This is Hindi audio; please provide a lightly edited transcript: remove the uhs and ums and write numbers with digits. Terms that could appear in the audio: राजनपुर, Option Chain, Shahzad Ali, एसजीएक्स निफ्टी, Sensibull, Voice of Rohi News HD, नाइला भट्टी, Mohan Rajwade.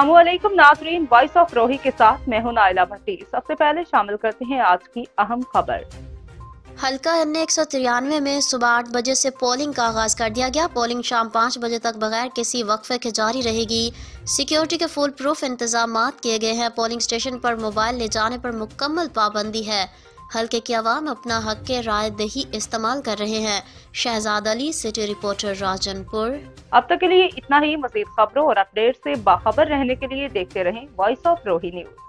अस्सलामुअलैकुम नाज़रीन, वॉइस ऑफ रोही के साथ मैं हूं नाइला भट्टी। सबसे पहले शामिल करते हैं आज की अहम खबर। हल्का अन्य 193 में सुबह 8 बजे से पोलिंग का आगाज कर दिया गया। पोलिंग शाम 5 बजे तक बगैर किसी वक्फे के जारी रहेगी। सिक्योरिटी के फुल प्रूफ इंतजाम किए गए हैं। पोलिंग स्टेशन पर मोबाइल ले जाने पर मुकम्मल पाबंदी है। हल्के की आवाम अपना हक के राय दही इस्तेमाल कर रहे हैं। Shahzad Ali, city reporter, राजनपुर। अब तक के लिए इतना ही। मजीद खबरों और अपडेट से बाखबर रहने के लिए देखते रहें वॉइस ऑफ रोही न्यूज।